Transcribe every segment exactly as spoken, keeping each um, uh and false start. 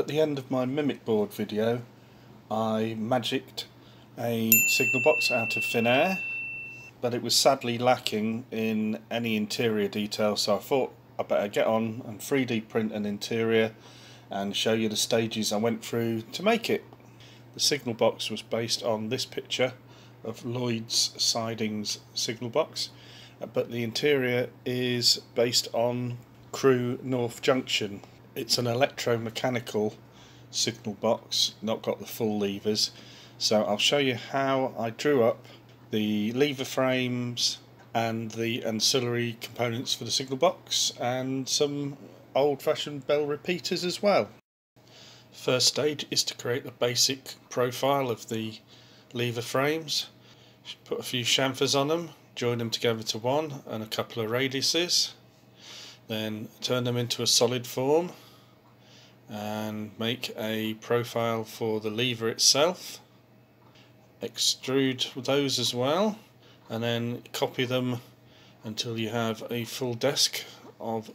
at the end of my Mimic Board video I magicked a signal box out of thin air, but it was sadly lacking in any interior detail, so I thought I better get on and three D print an interior and show you the stages I went through to make it. The signal box was based on this picture of Lloyd's Siding's signal box, but the interior is based on Crewe North Junction. It's an electromechanical signal box, not got the full levers, so I'll show you how I drew up the lever frames and the ancillary components for the signal box and some old-fashioned bell repeaters as well. First stage is to create the basic profile of the lever frames. Put a few chamfers on them, join them together to one, and a couple of radiuses, then turn them into a solid form and make a profile for the lever itself. Extrude those as well, and then copy them until you have a full desk of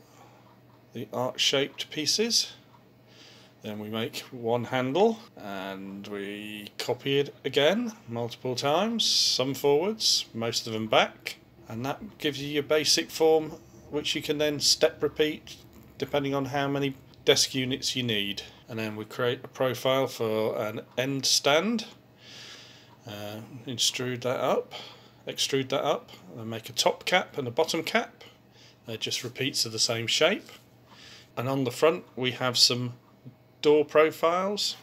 the arch-shaped pieces. Then we make one handle and we copy it again multiple times, some forwards, most of them back, and that gives you your basic form, which you can then step repeat depending on how many desk units you need. And then we create a profile for an end stand. Uh, extrude that up, extrude that up, and make a top cap and a bottom cap. They're just repeats of the same shape. And on the front we have some door profiles.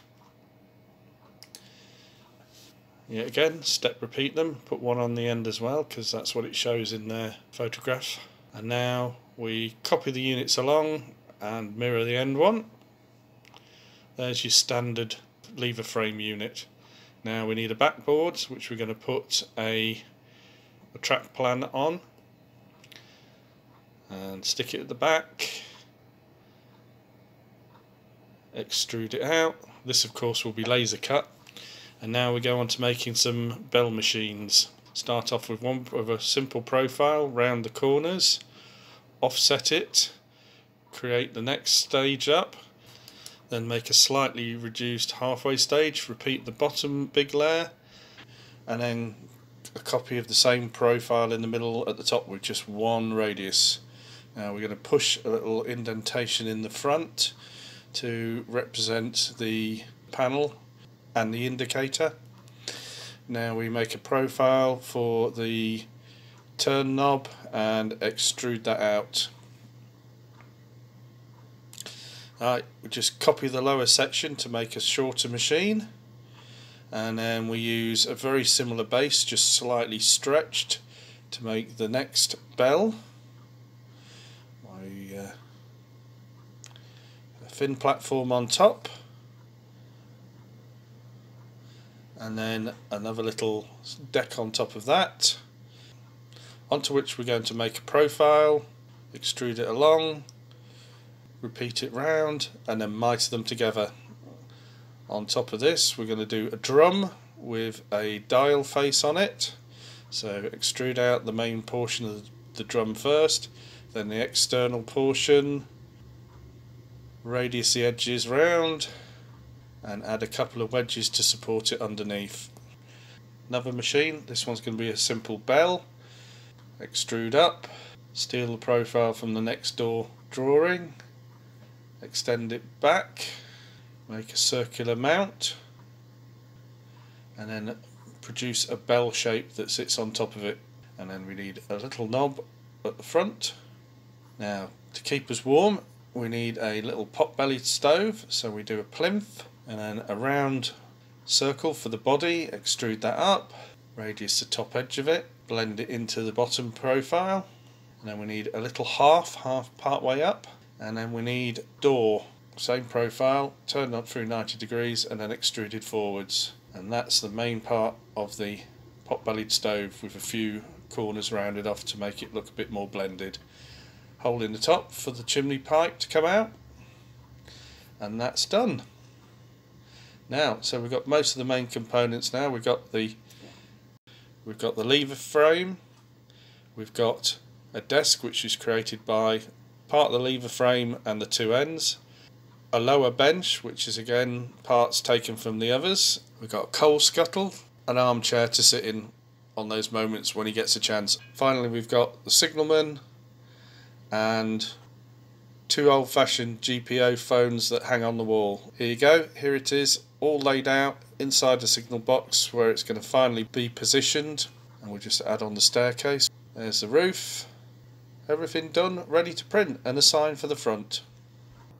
Yet again, step repeat them, put one on the end as well because that's what it shows in their photograph. And now we copy the units along and mirror the end one. There's your standard lever frame unit. Now we need a backboard, which we're going to put a, a track plan on and stick it at the back, extrude it out. This of course will be laser cut. And now we go on to making some bell machines. Start off with one of a simple profile round the corners, offset it, create the next stage up, then make a slightly reduced halfway stage, repeat the bottom big layer, and then a copy of the same profile in the middle at the top with just one radius. Now we're going to push a little indentation in the front to represent the panel and the indicator. Now we make a profile for the turn knob and extrude that out. Right, we just copy the lower section to make a shorter machine, and then we use a very similar base, just slightly stretched, to make the next bell. We, uh, a thin platform on top, and then another little deck on top of that, onto which we're going to make a profile, extrude it along, repeat it round, and then mitre them together. On top of this we're going to do a drum with a dial face on it, so extrude out the main portion of the drum first, then the external portion, radius the edges round, and add a couple of wedges to support it underneath. Another machine, this one's going to be a simple bell. Extrude up, steal the profile from the next door drawing, extend it back, make a circular mount, and then produce a bell shape that sits on top of it. And then we need a little knob at the front. Now to keep us warm we need a little pot-bellied stove, so we do a plinth and then a round circle for the body, extrude that up, radius the top edge of it, blend it into the bottom profile, and then we need a little half, half part way up. And then we need door, same profile, turned up through ninety degrees and then extruded forwards. And that's the main part of the pot-bellied stove with a few corners rounded off to make it look a bit more blended. Hole in the top for the chimney pipe to come out. And that's done. Now, so we've got most of the main components now. We've got the, we've got the lever frame. We've got a desk which is created by part of the lever frame and the two ends, a lower bench, which is again parts taken from the others. We've got a coal scuttle, an armchair to sit in on those moments when he gets a chance. Finally, we've got the signalman and two old-fashioned G P O phones that hang on the wall. Here you go, here it is, all laid out inside the signal box where it's going to finally be positioned. And we'll just add on the staircase. There's the roof. Everything done, ready to print, and a sign for the front.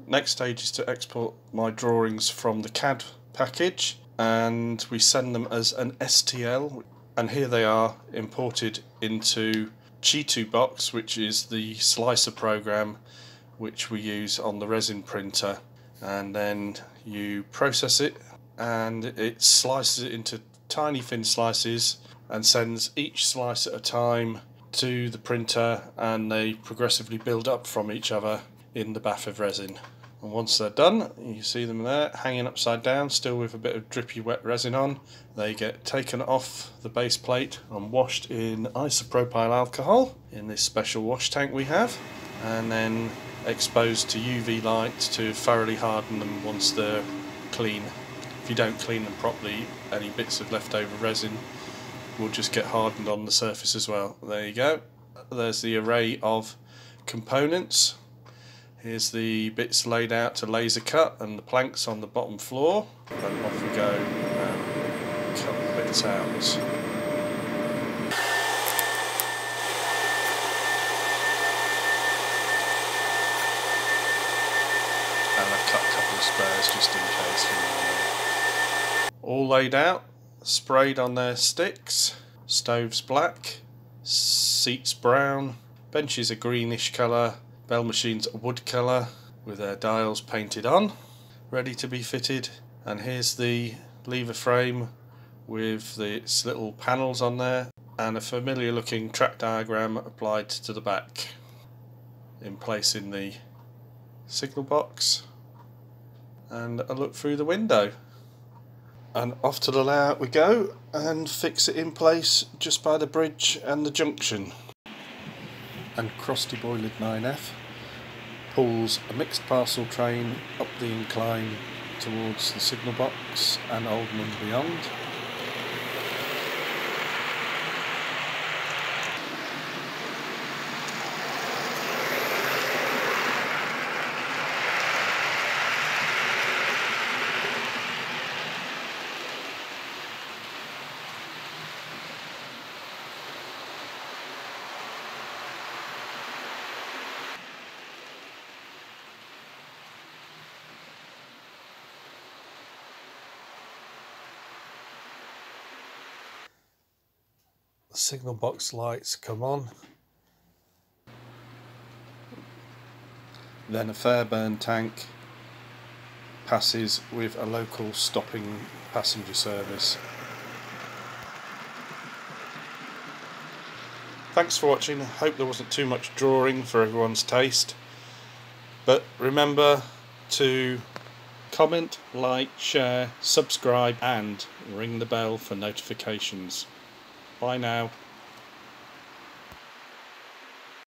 Next stage is to export my drawings from the C A D package, and we send them as an S T L. And here they are imported into Chitubox, which is the slicer program which we use on the resin printer, and then you process it and it slices it into tiny thin slices and sends each slice at a time to the printer, and they progressively build up from each other in the bath of resin. And once they're done, you see them there hanging upside down, still with a bit of drippy wet resin on. They get taken off the base plate and washed in isopropyl alcohol in this special wash tank we have, and then exposed to U V light to thoroughly harden them once they're clean. If you don't clean them properly, any bits of leftover resin will just get hardened on the surface as well. There you go. There's the array of components. Here's the bits laid out to laser cut and the planks on the bottom floor. Then off we go and cut the bits out. And I've cut a couple of spares just in case. All laid out, sprayed on their sticks. Stoves black, seats brown, benches a greenish colour, bell machines a wood colour with their dials painted on, ready to be fitted. And here's the lever frame with the, its little panels on there, and a familiar looking track diagram applied to the back in place in the signal box, and a look through the window. And off to the layout we go and fix it in place just by the bridge and the junction. And crusty boiled nine F pulls a mixed parcel train up the incline towards the signal box and Oldham beyond. Signal box lights come on. Then a Fairburn tank passes with a local stopping passenger service. Thanks for watching. I hope there wasn't too much drawing for everyone's taste. But remember to comment, like, share, subscribe, and ring the bell for notifications. Bye now.